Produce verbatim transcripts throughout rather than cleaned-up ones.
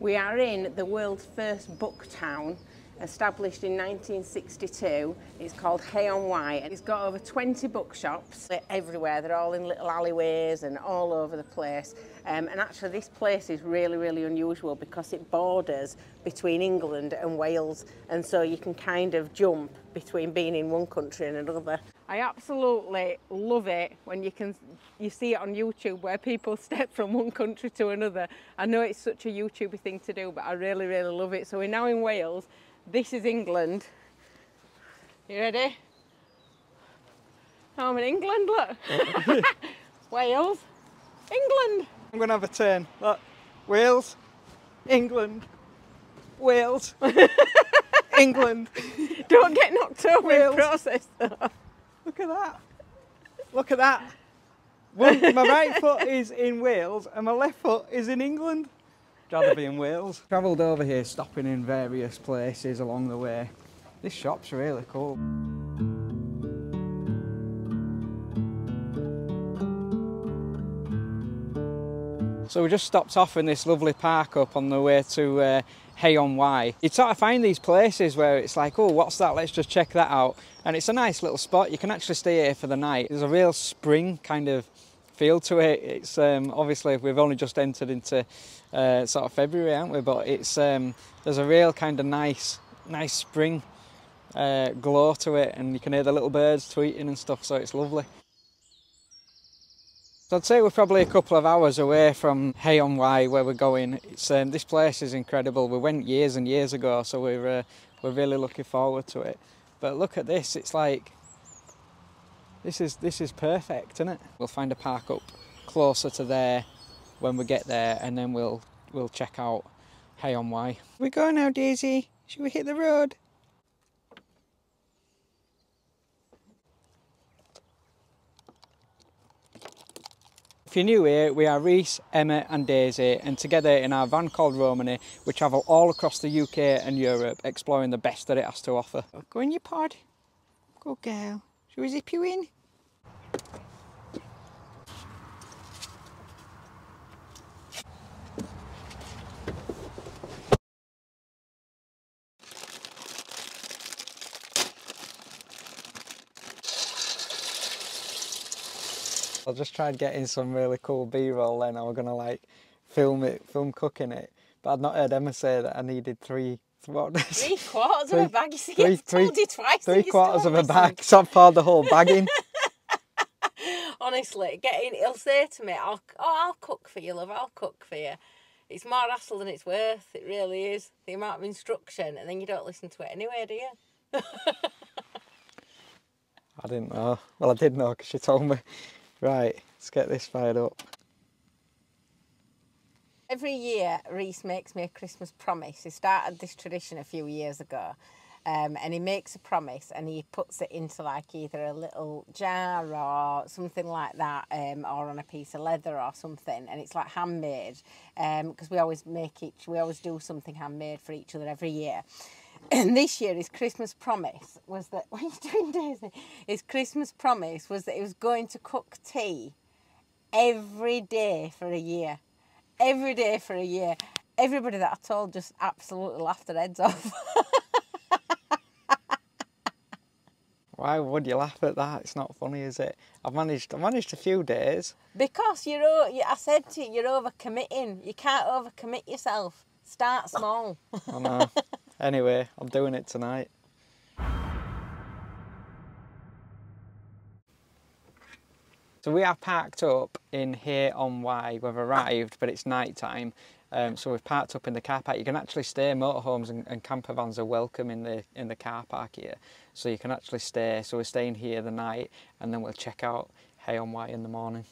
We are in the world's first book town, established in nineteen sixty-two. It's called Hay-on-Wye, and it's got over twenty bookshops. They're everywhere. They're all in little alleyways and all over the place. Um, and actually, this place is really, really unusual because it borders between England and Wales, and so you can kind of jump between being in one country and another. I absolutely love it when you can you see it on YouTube where people step from one country to another. I know it's such a YouTubey thing to do, but I really, really love it. So we're now in Wales. This is England. You ready? I'm in England, look. Wales, England. I'm going to have a turn. Look, Wales, England, Wales, England. Don't get knocked over in the process, though. Look at that. Look at that. One, my right foot is in Wales and my left foot is in England. Rather be in Wales. Travelled over here, stopping in various places along the way. This shop's really cool. So we just stopped off in this lovely park up on the way to uh, Hay-on-Wye. You sort of find these places where it's like, oh, what's that? Let's just check that out. And it's a nice little spot. You can actually stay here for the night. There's a real spring kind of feel to it. It's um, obviously we've only just entered into uh, sort of February, aren't we? But it's um, there's a real kind of nice, nice spring uh, glow to it, and you can hear the little birds tweeting and stuff. So it's lovely. So I'd say we're probably a couple of hours away from Hay-on-Wye where we're going. It's um, this place is incredible. We went years and years ago, so we're uh, we're really looking forward to it. But look at this. It's like. This is, this is perfect, isn't it? We'll find a park up closer to there when we get there, and then we'll we'll check out Hay-on-Wye. We go now, Daisy. Should we hit the road? If you're new here, we are Reese, Emma and Daisy, and together in our van called Romany, we travel all across the U K and Europe, exploring the best that it has to offer. Go in your pod. Good girl. Shall we zip you in? I'll just try and get in some really cool B-roll then. I was gonna like film it, film cooking it. But I'd not heard Emma say that I needed three What? Three quarters three, of a bag, you see, three, it's told three, you twice. Three quarters of a bag, so I've poured the whole bag in. Honestly, get in, he'll say to me, I'll, oh, I'll cook for you, love, I'll cook for you. It's more hassle than it's worth, it really is. The amount of instruction, and then you don't listen to it anyway, do you? I didn't know. Well, I did know, because she told me. Right, let's get this fired up. Every year, Reese makes me a Christmas promise. He started this tradition a few years ago, um, and he makes a promise and he puts it into like either a little jar or something like that, um, or on a piece of leather or something, and it's like handmade, because um, we always make each, we always do something handmade for each other every year. And this year his Christmas promise was that, what are you doing, Daisy? His Christmas promise was that he was going to cook tea every day for a year. Every day for a year. Everybody that I told just absolutely laughed their heads off. Why would you laugh at that? It's not funny, is it? I've managed, I've managed a few days. Because you're, I said to you, you're overcommitting. You can't overcommit yourself. Start small. I know. Anyway, I'm doing it tonight. So we are parked up in Hay-on-Wye. We've arrived, but it's night time, um, so we've parked up in the car park. You can actually stay. Motorhomes and, and camper vans are welcome in the in the car park here, so you can actually stay. So we're staying here the night, and then we'll check out Hay-on-Wye in the morning.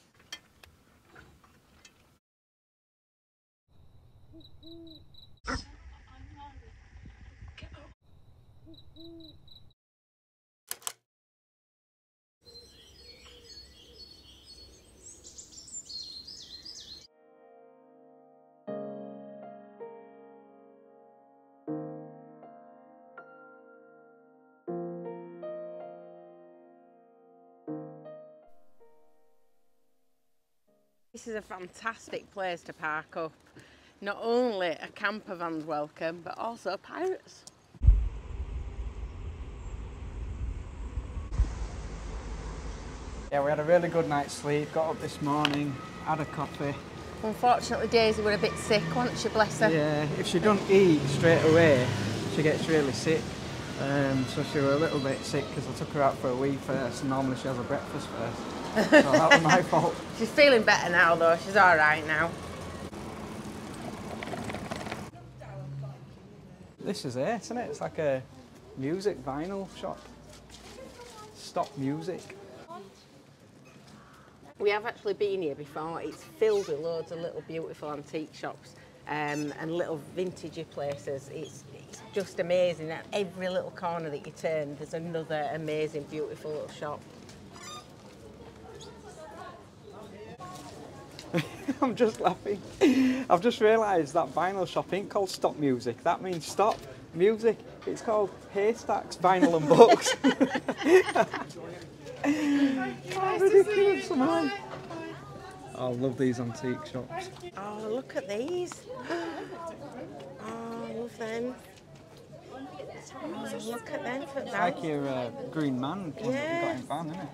This is a fantastic place to park up. not only a camper van's welcome, but also pirates. Yeah, we had a really good night's sleep, got up this morning, had a coffee. Unfortunately, Daisy were a bit sick, wasn't she, bless her? Yeah, if she don't eat straight away, she gets really sick. Um, so she was a little bit sick because I took her out for a wee first, and normally she has a breakfast first. So that was my fault. She's feeling better now, though. She's all right now. This is it, isn't it? It's like a music vinyl shop. Stop music. We have actually been here before. It's filled with loads of little beautiful antique shops um, and little vintagey places. It's, it's just amazing. At every little corner that you turn, there's another amazing, beautiful little shop. I'm just laughing. I've just realised that vinyl shop ain't called Stop Music. That means Stop Music. It's called Haystacks Vinyl and Books. How ridiculous, man. I love these antique shops. Oh, look at these. Oh, I love them. Oh, look at them. For it's them. Like your uh, green man one, yeah, that you got in van, isn't it?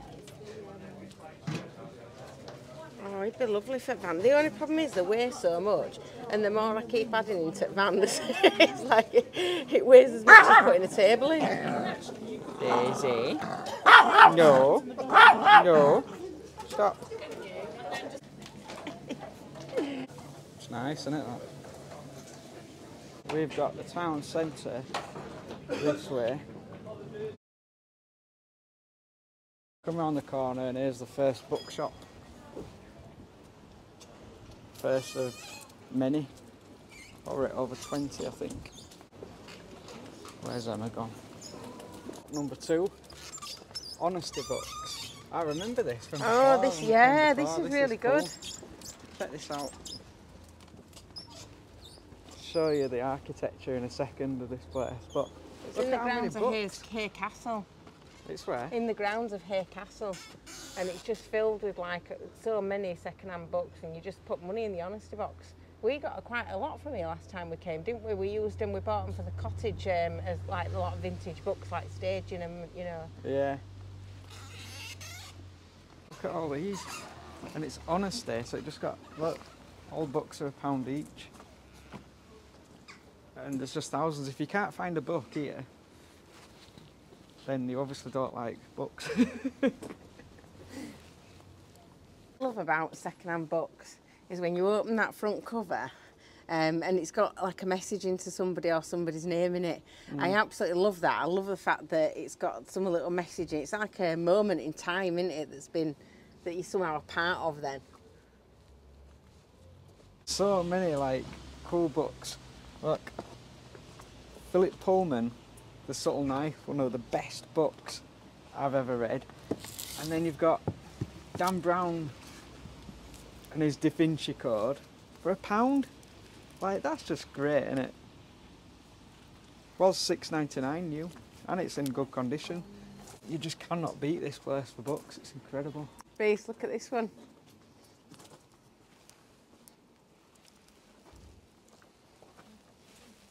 Oh, he'd be lovely for van. The only problem is they weigh so much, and the more I keep adding into van, it's like it, it weighs as much as putting a table in. Daisy. No. No. Stop. It's nice, isn't it, that? We've got the town centre this way. Come round the corner and here's the first bookshop. First of many. Or over twenty, I think. Where's Emma gone? Number two. Honesty Books. I remember this from before. Oh, this, yeah, this is really good. Check this out. Show you the architecture in a second of this place, but it's in the grounds of Hay Castle. It's where? In the grounds of Hay Castle, and it's just filled with like so many second-hand books, and you just put money in the Honesty Box. We got a, quite a lot from here last time we came, didn't we? We used them, we bought them for the cottage um, as like a lot of vintage books, like staging them, you know. Yeah. Look at all these, and it's honesty, so it just got, look, all books are a pound each, and there's just thousands. If you can't find a book here, then you obviously don't like books. Love about secondhand books is when you open that front cover um, and it's got like a message into somebody or somebody's name in it. Mm. I absolutely love that. I love the fact that it's got some little message in it. It's like a moment in time, isn't it, that's been, that you're somehow a part of then. So many like cool books. Look, Philip Pullman, The Subtle Knife, one of the best books I've ever read. And then you've got Dan Brown and his Da Vinci Code for a pound. Like, that's just great, isn't it? Was six ninety-nine new, and it's in good condition. You just cannot beat this place for books. It's incredible. Reese, look at this one.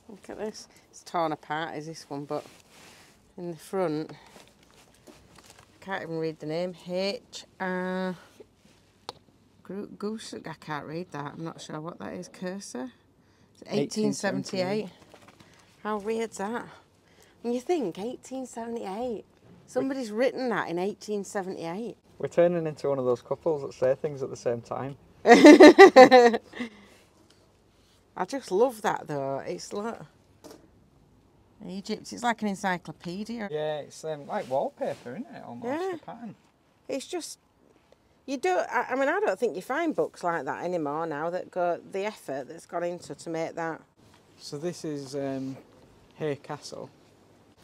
Look at this. It's torn apart, is this one, but in the front, I can't even read the name. H R Goose, I can't read that. I'm not sure what that is. Cursor? It's eighteen seventy-eight. How weird's that? And you think, eighteen seventy-eight. Somebody's written that in eighteen seventy-eight. We're turning into one of those couples that say things at the same time. I just love that, though. It's like Egypt. It's like an encyclopedia. Yeah, it's um, like wallpaper, isn't it? Almost, yeah. The pattern. It's just, you don't, I mean, I don't think you find books like that anymore now, that go, the effort that's gone into to make that. So this is um, Hay Castle.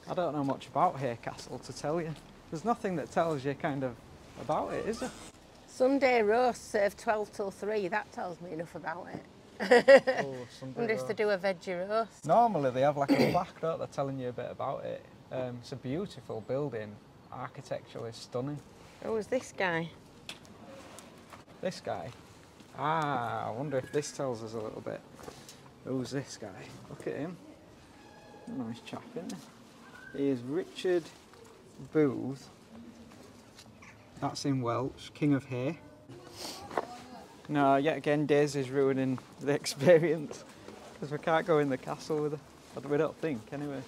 I don't know much about Hay Castle to tell you. There's nothing that tells you kind of about it, is there? Sunday roast served twelve till three. That tells me enough about it. Oh, Sunday roast. To do a veggie roast. Normally they have like a plaque, don't they, telling you a bit about it. Um, it's a beautiful building. Architecturally stunning. Who was this guy? This guy? Ah, I wonder if this tells us a little bit. Who's this guy? Look at him. Nice chap, isn't he? He is Richard Booth. That's in Welsh. King of Hay. No, yet again, Daisy's ruining the experience because we can't go in the castle with her. We don't think, anyway.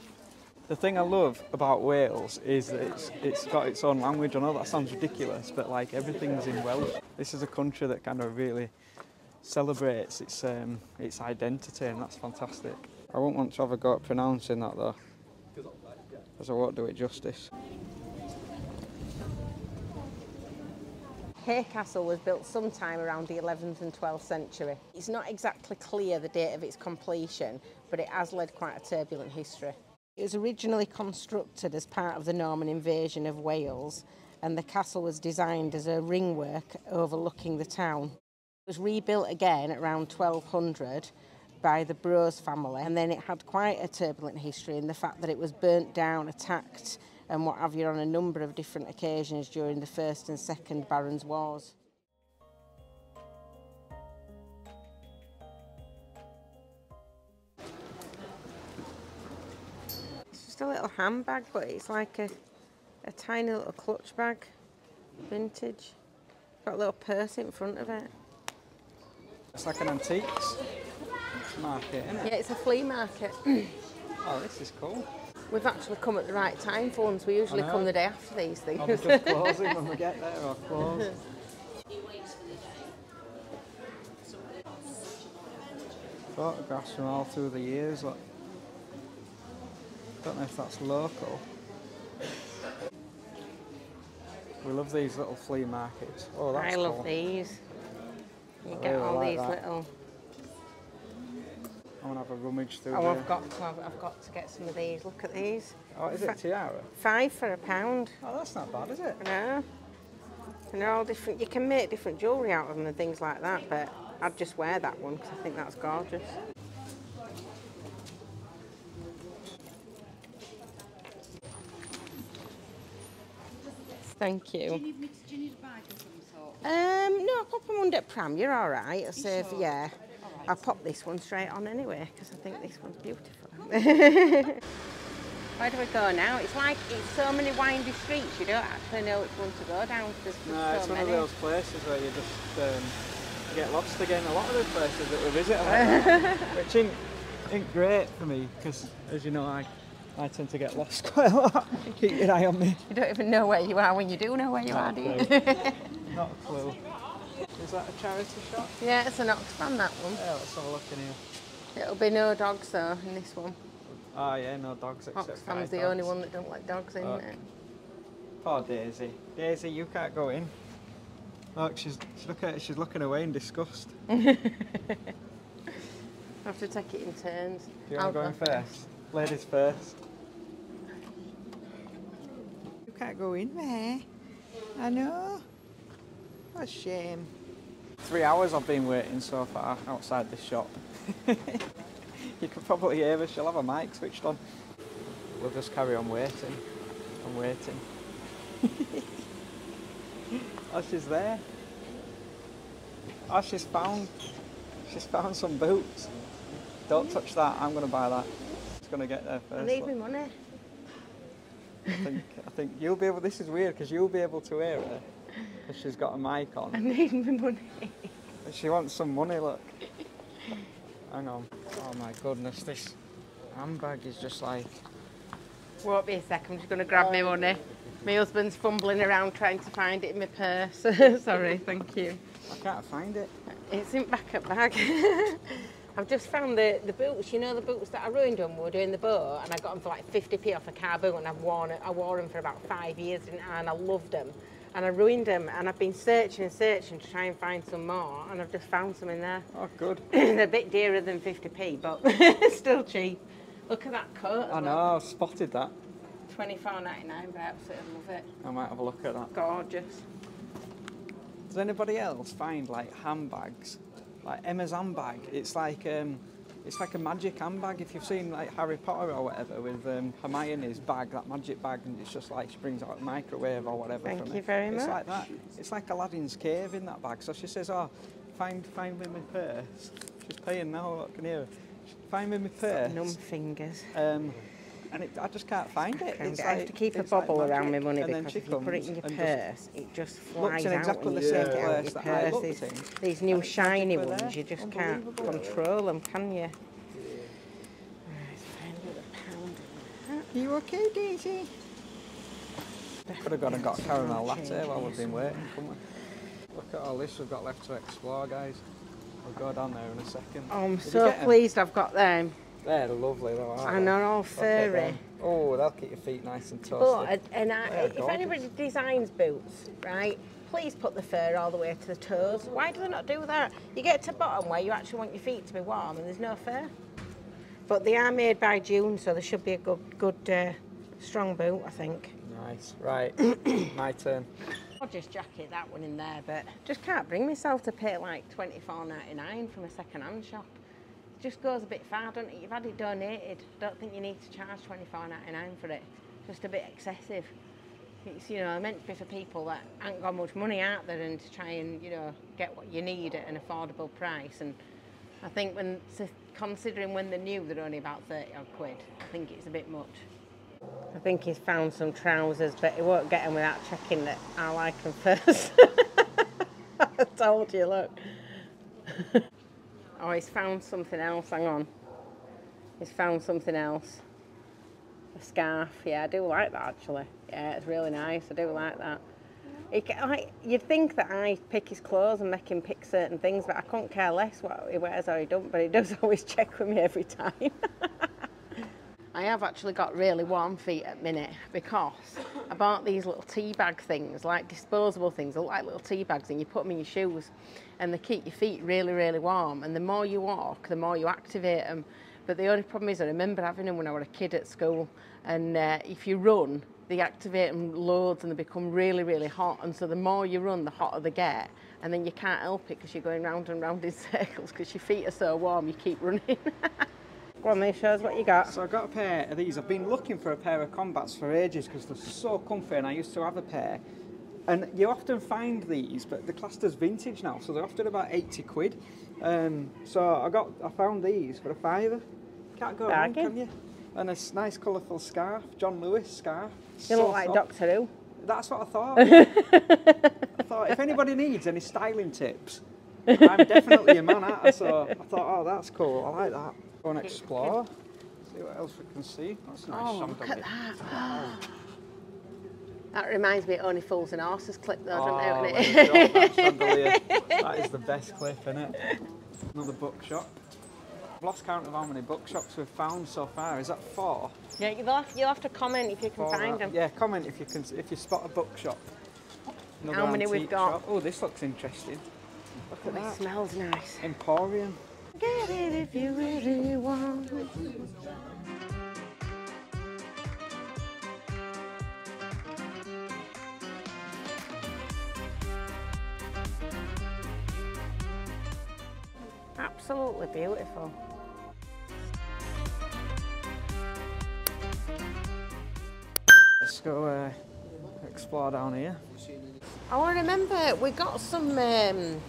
The thing I love about Wales is that it's, it's got its own language. I know that sounds ridiculous, but like everything's in Welsh. This is a country that kind of really celebrates its um, its identity, and that's fantastic. I won't want to have a go at pronouncing that though, because I won't do it justice. Hay Castle was built sometime around the eleventh and twelfth century. It's not exactly clear the date of its completion, but it has led quite a turbulent history. It was originally constructed as part of the Norman invasion of Wales, and the castle was designed as a ringwork overlooking the town. It was rebuilt again around twelve hundred by the Bruce family, and then it had quite a turbulent history in the fact that it was burnt down, attacked and what have you on a number of different occasions during the First and Second Barons' Wars. It's just a little handbag, but it's like a, a tiny little clutch bag, vintage. Got a little purse in front of it. It's like an antiques market, isn't it? Yeah, it's a flea market. Oh, this is cool. We've actually come at the right time for us. We usually come the day after these things. I'll be just closing when we get there, I'll close. Photographs from all through the years. Look. Don't know if that's local. We love these little flea markets. Oh, that's I love cool. these. You I get really all like these that. little... I want to have a rummage through Oh, there. I've got to have, I've got to get some of these. Look at these. Oh, is it tiara? Five for a pound. Oh, that's not bad, is it? No. And they're all different. You can make different jewellery out of them and things like that, but I'd just wear that one because I think that's gorgeous. Thank you. Do you need me to, do you need a bag of some sort? Um, no, I'll pop them under pram. You're all right. I'll save, sure? yeah. I'll pop this one straight on anyway, because I think this one's beautiful. Where do we go now? It's like, it's so many windy streets, you don't actually know which one to go down. There's no, so it's many. one of those places where you just um, get lost again. A lot of the places that we visit are like that, which ain't, ain't great for me, because as you know, I, I tend to get lost quite a lot. Keep your eye on me. You don't even know where you are when you do know where you Not are, do you? Not a clue. Is that a charity shop? Yeah, it's an Oxfam, that one. Yeah, let's have a look in here. It'll be no dogs, though, in this one. Oh, yeah, no dogs except Oxfam's the dogs. only one that don't let dogs in, isn't it? Poor Daisy. Daisy, you can't go in. Look, she's, she's, look at it, she's looking away in disgust. I have to take it in turns. Do you want to go in first? Ladies first. You can't go in there. I know. What a shame. Three hours I've been waiting so far outside this shop. You can probably hear her, she'll have a mic switched on. We'll just carry on waiting. I'm waiting. Oh, she's there. Oh, she's found, she's found some boots. Don't touch that, I'm going to buy that. It's going to get there first. I need me money. I think, I think you'll be able, this is weird because you'll be able to hear her. She's got a mic on. I need my money. She wants some money, look. Hang on. Oh my goodness, this handbag is just like... Won't be a second, I'm just going to grab my money. My husband's fumbling around trying to find it in my purse. Sorry, thank you. I can't find it. It's in backup bag. I've just found the, the boots, you know the boots that I ruined when we were doing the boat, and I got them for like fifty p off a car boot, and I've worn, I wore them for about five years, didn't I? And I loved them. And I ruined them, and I've been searching and searching to try and find some more, and I've just found some in there. Oh, good. They're a bit dearer than fifty p, but still cheap. Look at that coat. I know, I've spotted that. twenty-four ninety-nine, but I absolutely love it. I might have a look at that. Gorgeous. Does anybody else find, like, handbags? Like Emma's handbag, it's like, um, it's like a magic handbag. If you've seen, like, Harry Potter or whatever with um, Hermione's bag, that magic bag, and it's just like she brings out a microwave or whatever. Thank from you it. very it's much. It's like that. It's like Aladdin's cave in that bag. So she says, oh, find, find me my purse. She's paying now, I can hear her. finding my purse. Numb fingers. Um, and it, I just can't find it. It's I like, have to keep a bobble like around my money because if you put it in your purse, it just flies out. Exactly the same place that I look these, these new shiny ones, you just can't control them, can you? Are you okay, Daisy? Could have gone and got a caramel latte while we've been waiting, couldn't we? Look at all this we've got left to explore, guys. We'll go down there in a second. Oh, I'm Did so pleased I've got them. They're lovely though, aren't they? And they're all furry. Okay, oh, they'll keep your feet nice and toasted. But, and I, if gorgeous. Anybody designs boots, right, please put the fur all the way to the toes. Why do they not do that? You get to the bottom where you actually want your feet to be warm and there's no fur. But they are made by June, so they should be a good, good uh, strong boot, I think. Nice. Right, my turn. I'll just jacket that one in there, but just can't bring myself to pay like twenty-four ninety-nine from a second-hand shop. It just goes a bit far, doesn't it? You've had it donated. I don't think you need to charge twenty-four ninety-nine for it. Just a bit excessive. It's, you know, meant to be for people that ain't got much money out there and to try and, you know, get what you need at an affordable price. And I think when considering when they're new, they're only about thirty odd quid. I think it's a bit much. I think he's found some trousers, but he won't get them without checking that I like them first. I told you, look. Oh, he's found something else. Hang on. He's found something else. A scarf. Yeah, I do like that, actually. Yeah, it's really nice. I do like that. He, I, you'd think that I pick his clothes and make him pick certain things, but I couldn't care less what he wears or he don't, but he does always check with me every time. I have actually got really warm feet at the minute because I bought these little tea bag things, like disposable things, they look like little tea bags and you put them in your shoes and they keep your feet really, really warm, and the more you walk, the more you activate them. But the only problem is I remember having them when I was a kid at school, and uh, if you run, they activate them loads and they become really, really hot, and so the more you run, the hotter they get, and then you can't help it because you're going round and round in circles because your feet are so warm, you keep running. Go on then, show us what you got. So I got a pair of these. I've been looking for a pair of Combats for ages because they're so comfy and I used to have a pair. And you often find these, but the classed as vintage now, so they're often about eighty quid. Um, so I got, I found these for a fiver. Can't go wrong, can you? And a nice colourful scarf, John Lewis scarf. You so look like soft. Doctor Who. That's what I thought. I thought, if anybody needs any styling tips, I'm definitely a man at it, so I thought, oh, that's cool, I like that. Go and explore, see what else we can see. That's nice. Oh, look at that. Wow. That reminds me of Only Fools and Horses clip though, oh, doesn't it? That chandelier. That is the best clip, isn't it? Another bookshop. I've lost count of how many bookshops we've found so far. Is that four? Yeah, you'll have, you'll have to comment if you can four find out. them. Yeah, comment if you can, if you spot a bookshop. Another how many we've got? Shop. Oh, this looks interesting. Look at oh, that. It smells nice. Emporium. Get it if you really want. Absolutely beautiful. Let's go uh, explore down here. I remember we got some. Um,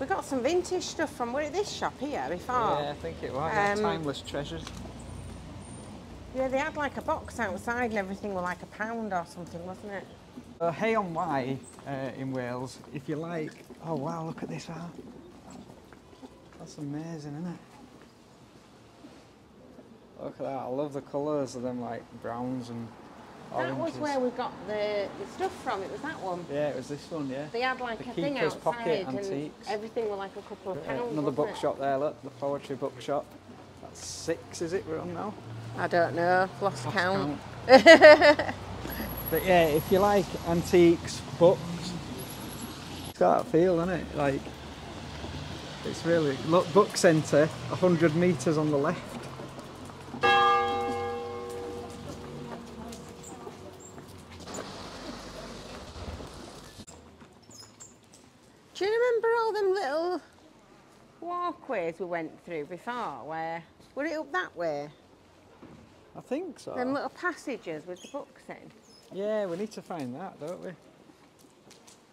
We got some vintage stuff from, were it this shop here before? Yeah, I think it was, um, Timeless Treasures. Yeah, they had like a box outside and everything was like a pound or something, wasn't it? Uh, Hay-on-Wye uh, in Wales, if you like. Oh wow, look at this, wow. That's amazing, isn't it? Look at that, I love the colours of them, like browns and... That was where we got the, the stuff from, it was that one. Yeah, it was this one, yeah. They had like the a thing outside pocket and antiques. Everything was like a couple of pounds. Yeah, another bookshop there, look, the poetry bookshop. That's six, is it, we're on now? I don't know, lost, lost count. count. But yeah, if you like antiques, books, it's got that feel, isn't it? Like, it's really, look, book centre, one hundred metres on the left. Walkways we went through before, where were it up that way? I think so. Them little passages with the books in. Yeah, we need to find that, don't we?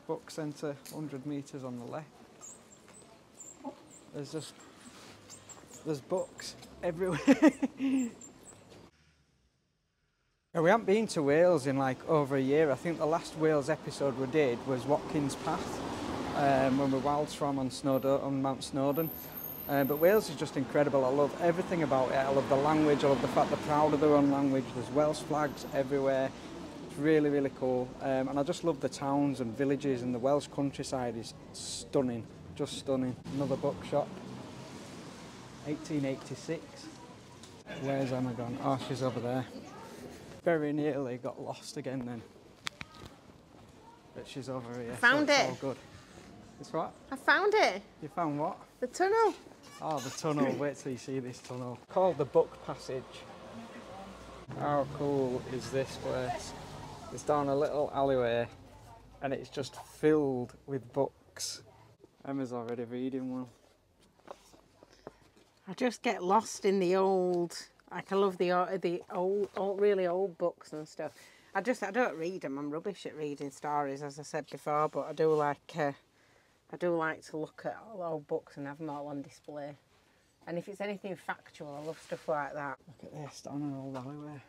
Book centre, one hundred metres on the left. There's just there's books everywhere. We haven't been to Wales in like over a year. I think the last Wales episode we did was Watkins Path, um, when we wilds from on, Snowdon, on Mount Snowdon. Uh, but Wales is just incredible. I love everything about it. I love the language. I love the fact they're proud of their own language. There's Welsh flags everywhere. It's really, really cool. Um, and I just love the towns and villages, and the Welsh countryside is stunning, just stunning. Another bookshop, eighteen eighty-six. Where's Emma gone? Oh, she's over there. Very nearly got lost again then. But she's over here. I found so it's it. All good. It's what? I found it. You found what? The tunnel. Oh, the tunnel. Wait till you see this tunnel. Called the Book Passage. How cool is this place? It's down a little alleyway and it's just filled with books. Emma's already reading one. I just get lost in the old... Like I love the the old, old, really old books and stuff. I just I don't read them. I'm rubbish at reading stories, as I said before. But I do like uh, I do like to look at old books and have them all on display. And if it's anything factual, I love stuff like that. Look at this down an old alleyway.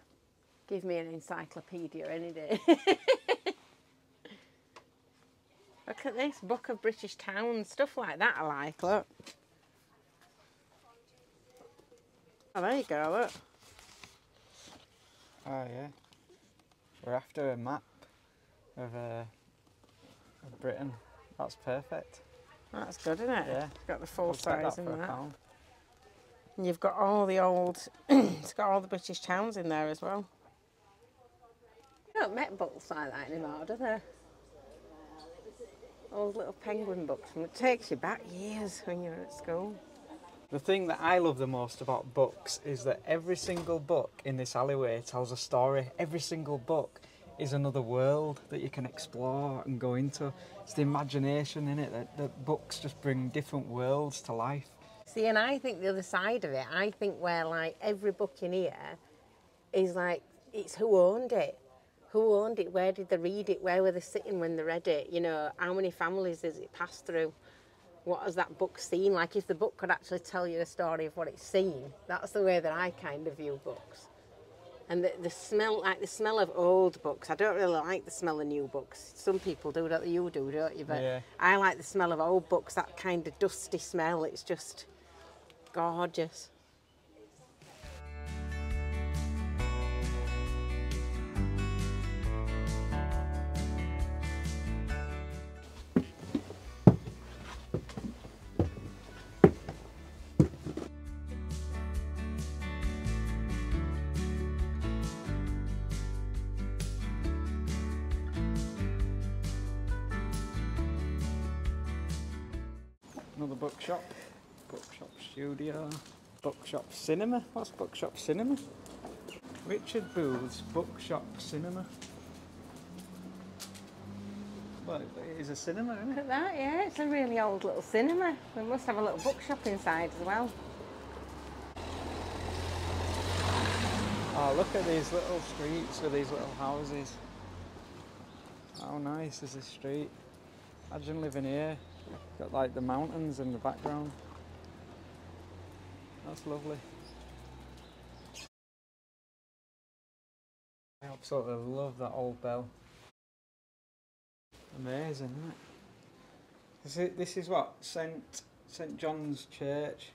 Give me an encyclopedia any day. Look at this book of British towns, stuff like that. I like. Look. Oh, there you go, look. Oh, yeah. We're after a map of, uh, of Britain. That's perfect. That's good, isn't it? Yeah. You've got the full size in that. And you've got all the old... It's got all the British towns in there as well. You don't make books like that anymore, do they? Old little penguin books. And it takes you back years when you were at school. The thing that I love the most about books is that every single book in this alleyway tells a story. Every single book is another world that you can explore and go into. It's the imagination in it, that, that books just bring different worlds to life. See, and I think the other side of it, I think where like every book in here is like, it's who owned it. Who owned it? Where did they read it? Where were they sitting when they read it? You know, how many families has it passed through? What has that book seen? Like, if the book could actually tell you the story of what it's seen, that's the way that I kind of view books. And the, the smell, like the smell of old books. I don't really like the smell of new books. Some people do, don't you do, don't you? But yeah. I like the smell of old books, that kind of dusty smell. It's just gorgeous. Another bookshop, bookshop studio, bookshop cinema. What's bookshop cinema? Richard Booth's bookshop cinema. Well, it is a cinema, isn't it? Look at that, yeah, it's a really old little cinema. We must have a little bookshop inside as well. Oh, look at these little streets with these little houses. How nice is this street? Imagine living here. Got like the mountains in the background. That's lovely. I absolutely love that old bell. Amazing, isn't it? This is, this is what? Saint John's Church.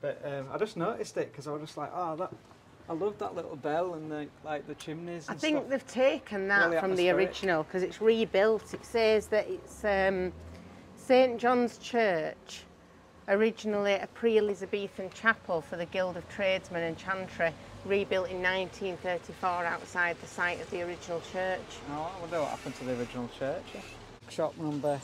But um, I just noticed it because I was just like, oh, that, I love that little bell and the, like the chimneys and I think stuff. They've taken that really from the original because it's rebuilt. It says that it's... Um, Saint John's Church, originally a pre-Elizabethan chapel for the Guild of Tradesmen and Chantry, rebuilt in nineteen thirty-four outside the site of the original church. Oh, I wonder what happened to the original church. Shop number,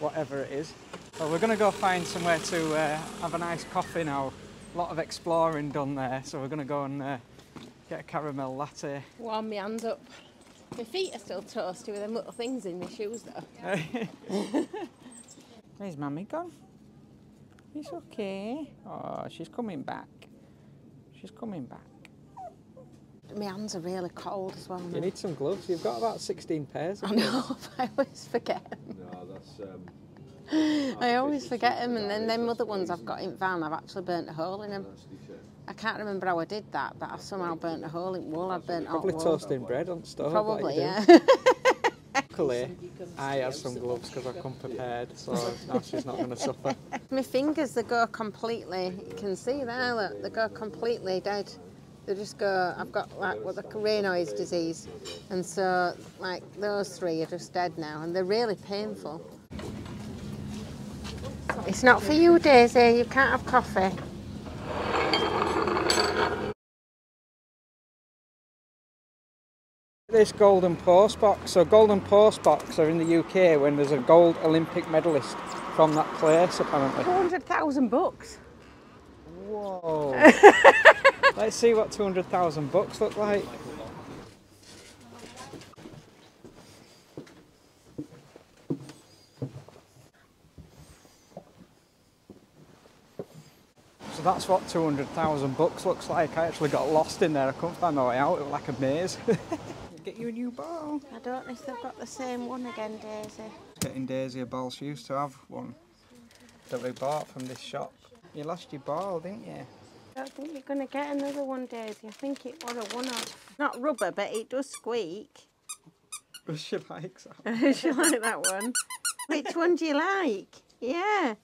whatever it is. Well, we're going to go find somewhere to uh, have a nice coffee now. A lot of exploring done there, so we're going to go and uh, get a caramel latte. Warm my hands up. My feet are still toasty with them little things in my shoes, though. Where's Mummy gone? It's okay. Oh, she's coming back. She's coming back. My hands are really cold as well. You need some gloves. You've got about sixteen pairs of gloves. I know, I always forget them. No, that's um, I always forget them, and then them other ones I've got in van, I've actually burnt a hole in them. I can't remember how I did that, but I've somehow burnt a hole in wool. I've burnt probably toasting bread on stove. Probably, yeah. Luckily, I had some gloves because I come prepared, so now she's not going to suffer. My fingers, they go completely, you can see there, look, they go completely dead. They just go, I've got like what the Raynaud's disease, and so like those three are just dead now, and they're really painful. It's not for you, Daisy, you can't have coffee. This golden post box, so golden post box are in the U K when there's a gold Olympic medalist from that place apparently. two hundred thousand bucks. Whoa. Let's see what two hundred thousand bucks look like. So that's what two hundred thousand bucks looks like. I actually got lost in there. I couldn't find my way out. It was like a maze. Get you a new ball. I don't know if they've got the same one again, Daisy. Getting Daisy a ball. She used to have one that we bought from this shop. You lost your ball, didn't you? I don't think you're going to get another one, Daisy. I think it was a one-off. Not rubber, but it does squeak. She likes that. She likes that one. Which one do you like? Yeah.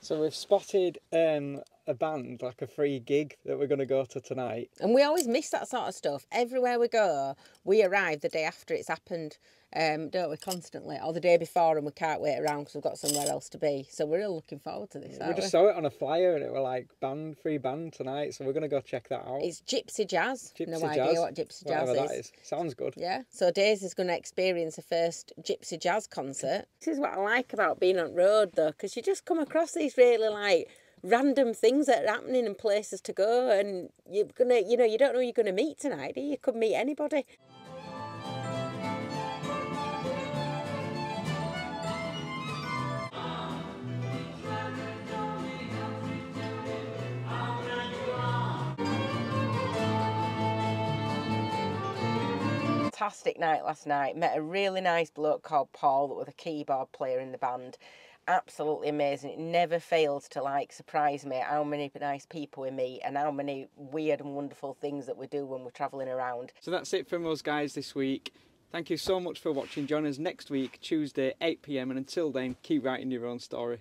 So we've spotted um, a band, like a free gig that we're going to go to tonight. And we always miss that sort of stuff. Everywhere we go, we arrive the day after it's happened, um, don't we, constantly? Or the day before, and we can't wait around because we've got somewhere else to be. So we're all looking forward to this, aren't we? We just saw it on a flyer and it were like, band, free band tonight, so we're going to go check that out. It's gypsy jazz. Gypsy no jazz. idea what gypsy Whatever jazz is. That is. Sounds good. Yeah. So Daisy's going to experience the first gypsy jazz concert. This is what I like about being on road, though, because you just come across these really, like, random things that are happening and places to go, and you're gonna, you know, you don't know who you're gonna meet tonight, do you? You could meet anybody. Fantastic night last night. Met a really nice bloke called Paul that was a keyboard player in the band. Absolutely amazing. It never fails to like surprise me how many nice people we meet and how many weird and wonderful things that we do when we're travelling around. So that's it from us guys this week. Thank you so much for watching. Join us next week, Tuesday, eight p m, and until then, keep writing your own story.